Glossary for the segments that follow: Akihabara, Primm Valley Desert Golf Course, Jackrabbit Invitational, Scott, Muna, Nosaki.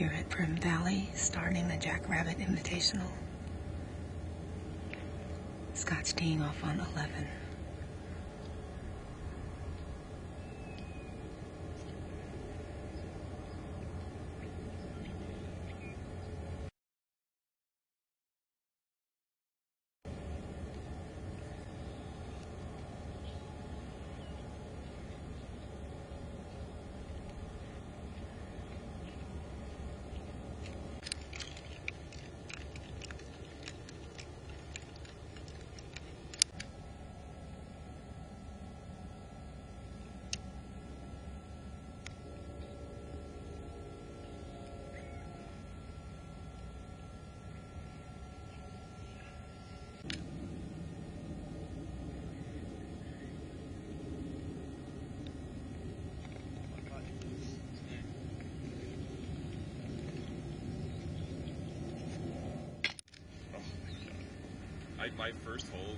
here at Primm Valley, starting the Jackrabbit Invitational. Scott's teeing off on 11. My first hole.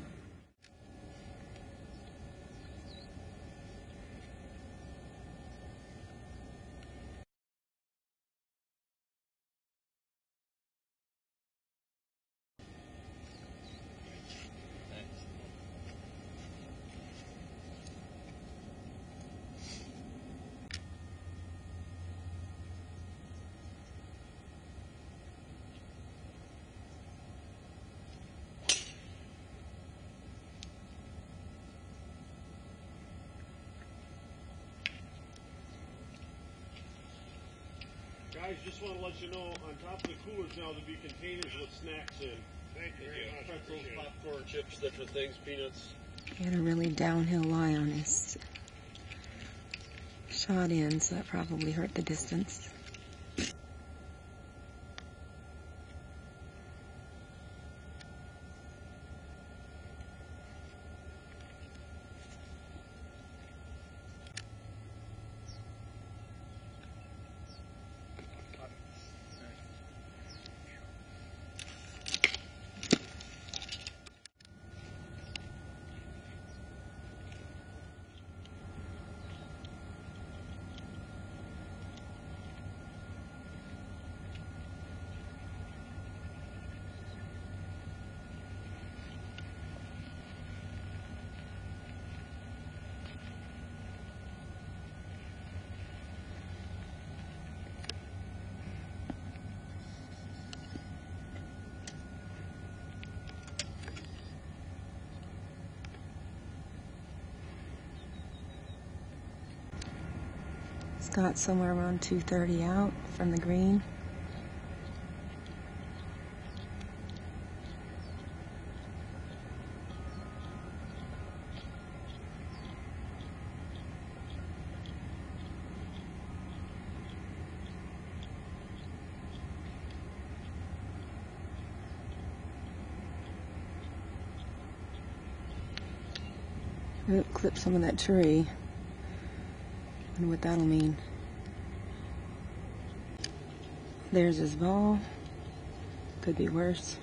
Guys, just want to let you know, on top of the coolers now, there'll be containers with snacks in. Thank you very much. Pretzels, popcorn, chips, different things, peanuts. He had a really downhill lie on his shot in, so that probably hurt the distance. Got somewhere around 230 out from the green. Ooh, clip some of that tree. I wonder what that'll mean. There's his ball. Could be worse.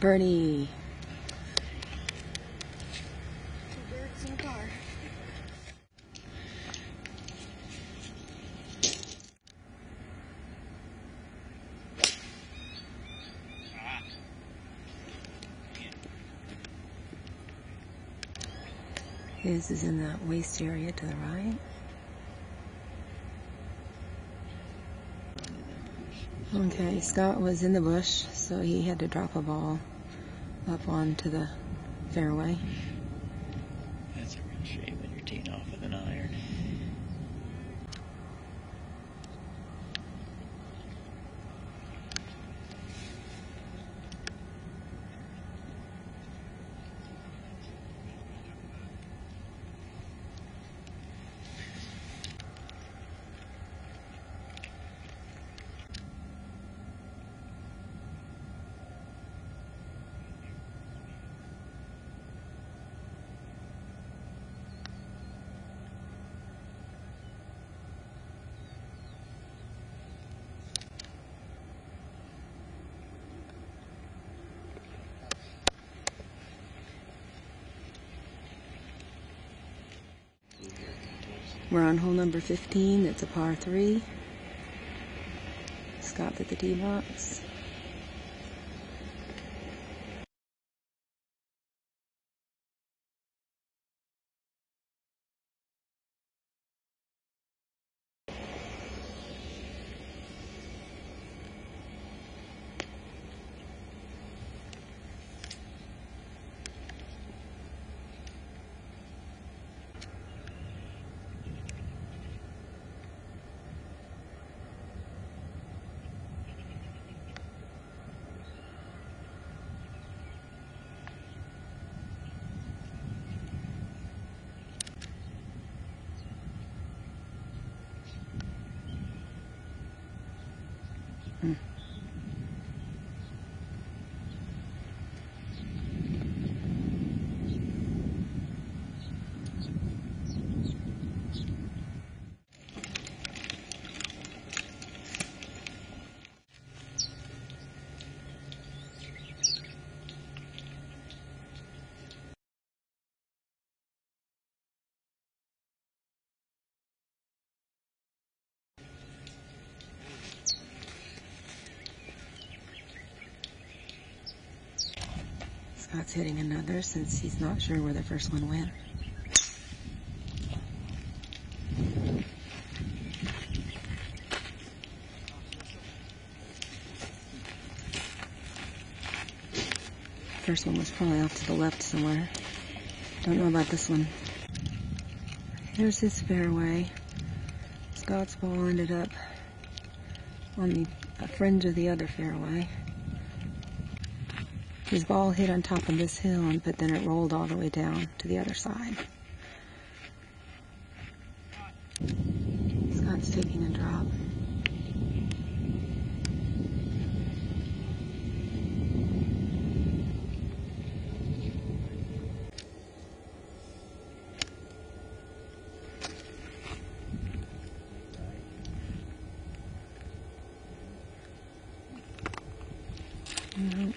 Birdie. Two birds in a car. His is in that waist area to the right. Okay, Scott was in the bush, so he had to drop a ball up onto the fairway. That's a real shame when you're teeing off with an iron. We're on hole number 15. It's a par 3. Scott at the tee box. Scott's hitting another since he's not sure where the first one went. First one was probably off to the left somewhere. Don't know about this one. Here's his fairway. Scott's ball ended up on the fringe of the other fairway. His ball hit on top of this hill, but then it rolled all the way down to the other side. Scott's taking a drop. Nope.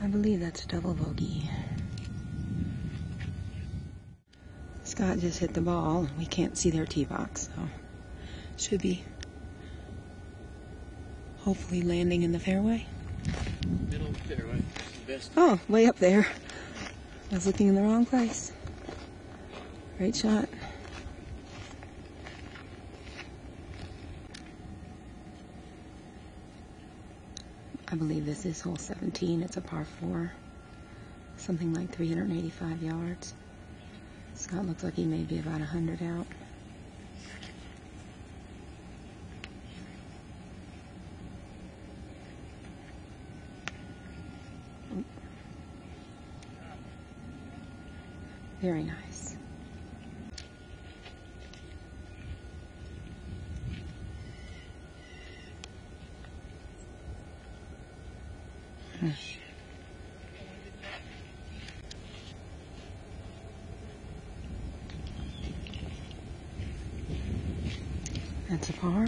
I believe that's a double bogey. Scott just hit the ball, and we can't see their tee box, so should be hopefully landing in the fairway. Middle fairway, the best. Oh, way up there. I was looking in the wrong place. Great shot. I believe this is hole 17. It's a par 4, something like 385 yards. Scott looks like he may be about 100 out. Very nice. That's a par.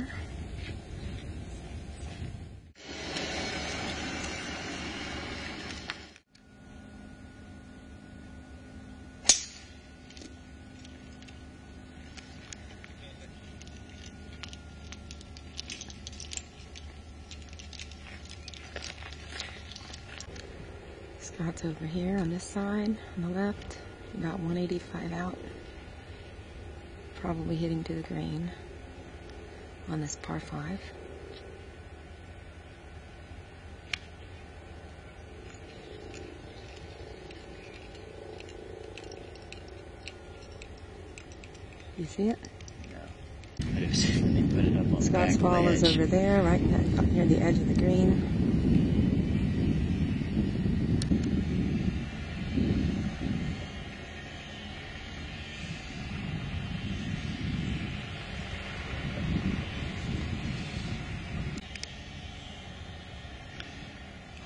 Scott's over here on this side, on the left, about 185 out, probably hitting to the green on this par 5. You see it? No. Scott's ball is over there, right near the edge of the green.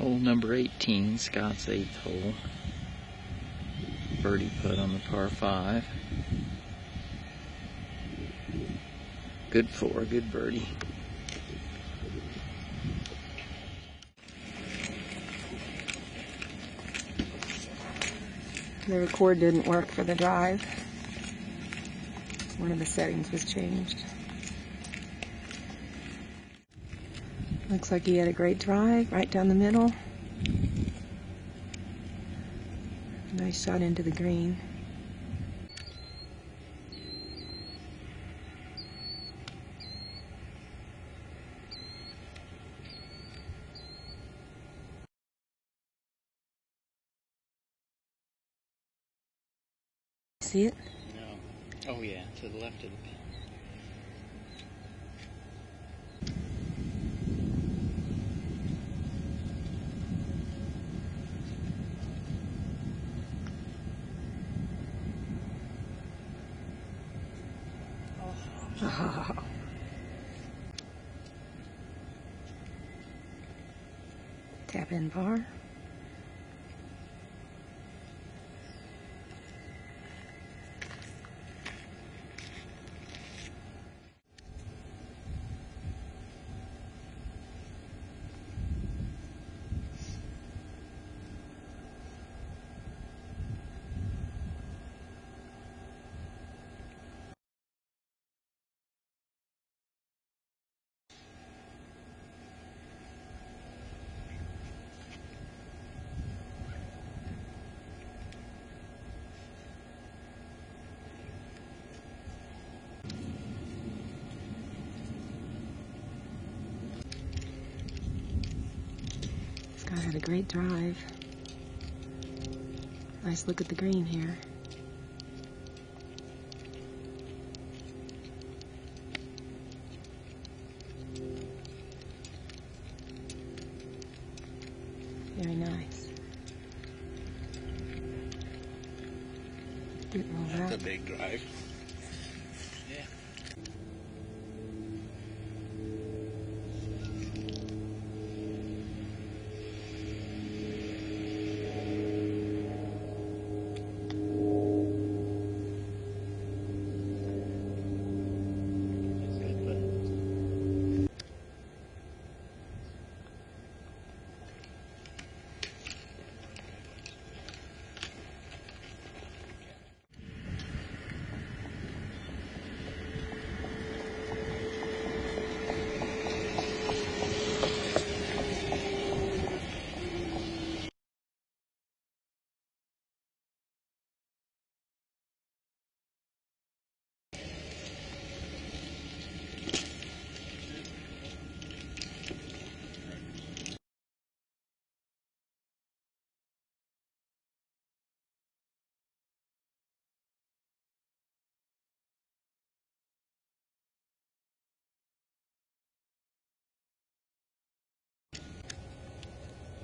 Hole number 18, Scott's 8th hole. Birdie putt on the par 5. Good four, good birdie. The record didn't work for the drive. One of the settings was changed. Looks like he had a great drive, right down the middle. Nice shot into the green. See it? No. Oh yeah, to the left of the pin. Oh. Tap in par. I had a great drive. Nice look at the green here. Very nice. That's a big drive. Yeah.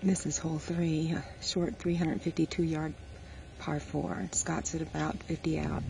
This is hole 3, a short 352-yard par 4. Scott's at about 50 out.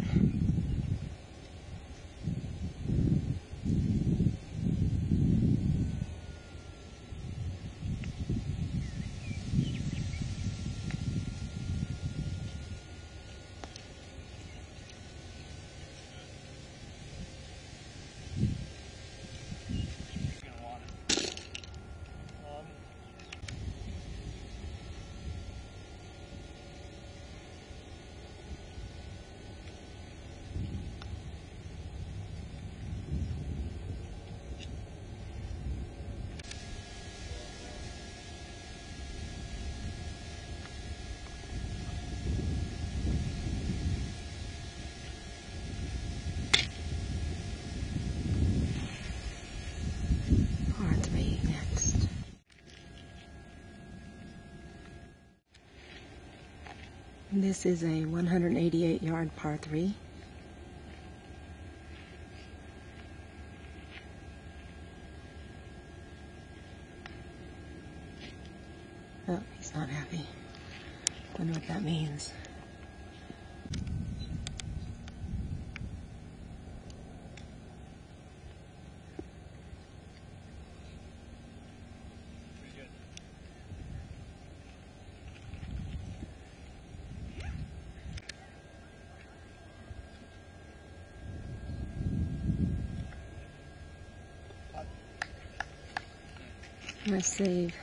This is a 188-yard par 3. Oh, he's not happy. Don't know what that means. my sleeve.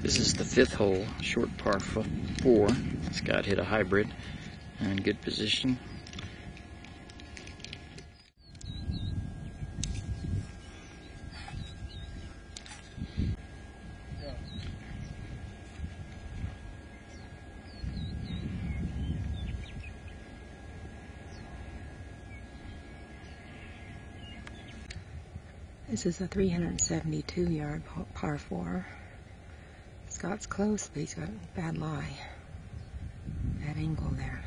This is the fifth hole, short par 4. Scott hit a hybrid in good position. This is a 372-yard par 4. Scott's close, but he's got a bad lie. Bad angle there.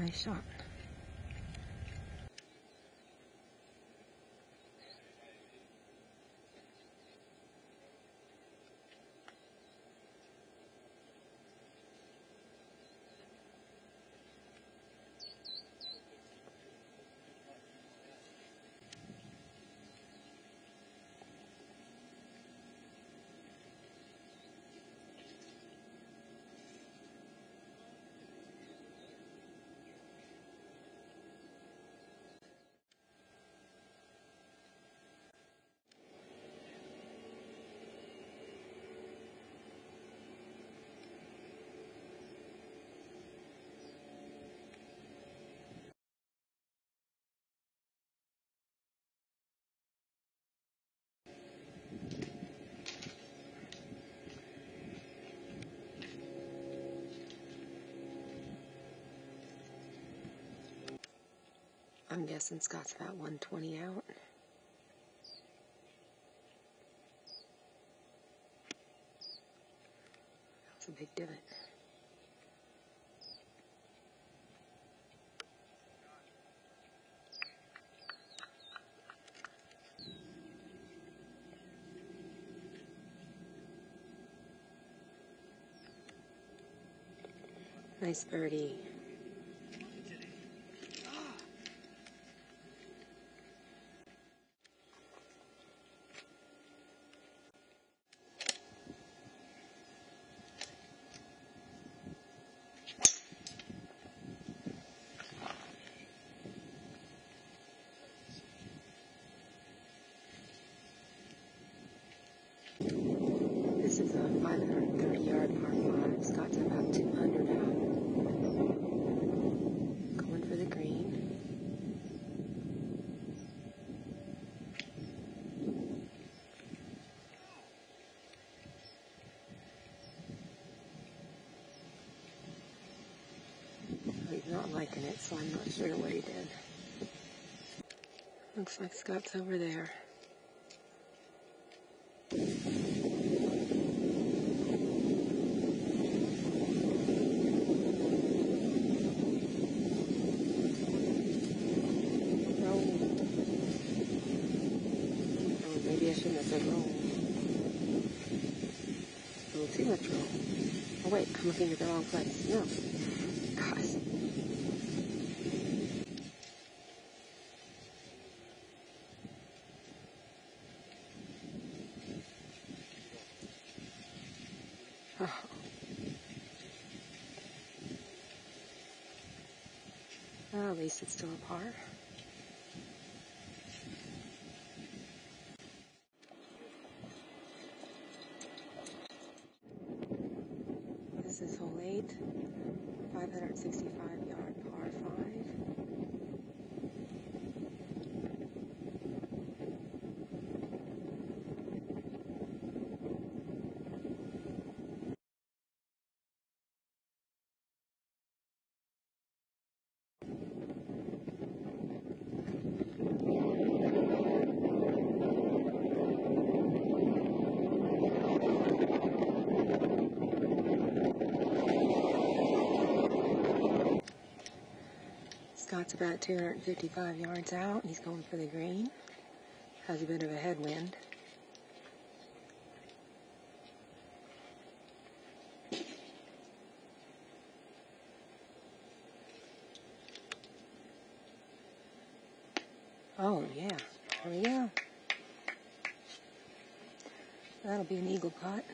Nice shot. I'm guessing Scott's about 120 out. That's a big divot. Nice birdie. This is a 530-yard par 5. Scott's about 200 out. Going for the green. He's not liking it, so I'm not sure what he did. Looks like Scott's over there. Too much roll. Oh wait, I'm looking at the wrong place. No. Gosh. Oh. Well, at least it's still a par. This is hole 8, 565-yard par 5. Scott's about 255 yards out. He's going for the green. Has a bit of a headwind. Oh, yeah. There we go. That'll be an eagle putt.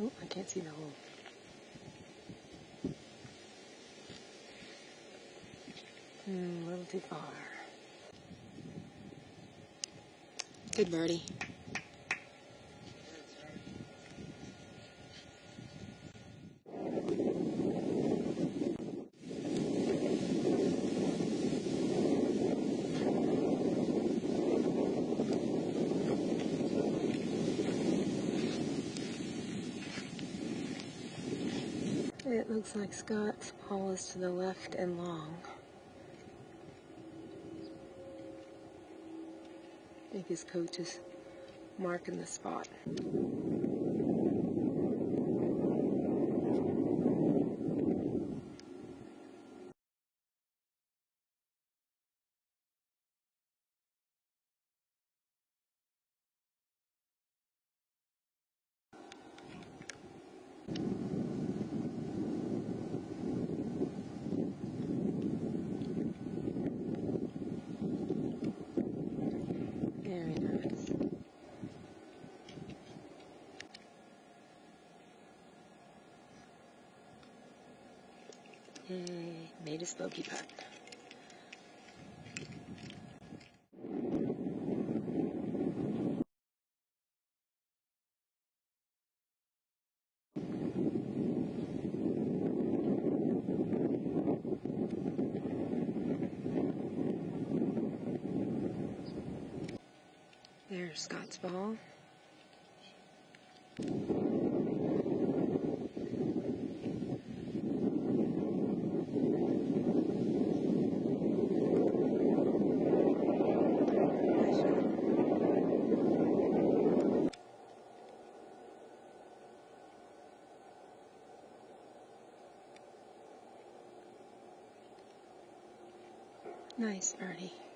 Oh, I can't see the hole. A little too far. Good birdie. It looks like Scott's ball is to the left and long. I think his coach is marking the spot. Made his bogey putt. There's Scott's ball. Nice birdie.